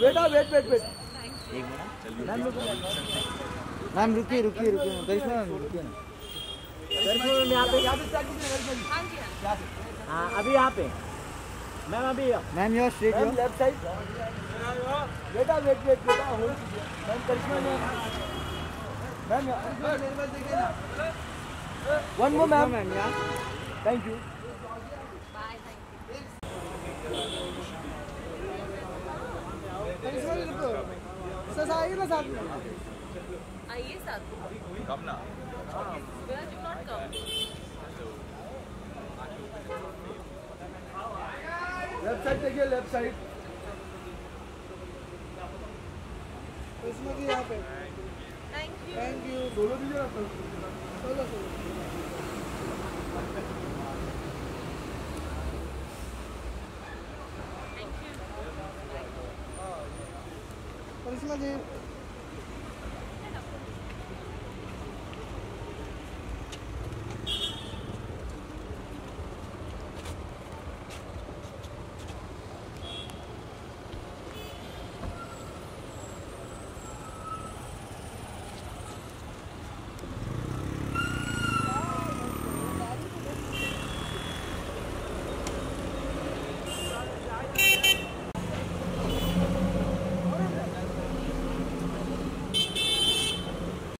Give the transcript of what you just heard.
बेटा wait wait wait एक minute ma'am रुकिए रुकिए रुकिए करिश्मा मैम रुकिए ना करिश्मा मैम यहाँ पे स्टार्ट कीजिए। हाँ अभी यहाँ पे मैम, अभी ma'am your straight your left side, बेटा वेट वेट बेटा होल्ड कीजिए मैम। करिश्मा मैम मेरे पास देखिए ना, one more ma'am, thank you. Sir आइए ना साथ में, आइए साथ में, कम ना लेफ्ट साइड देखिए, लेफ्ट साइड इसमें की यहाँ पे। थैंक यू सोलो दीजिए ना, सोलो सोलो। Thank you.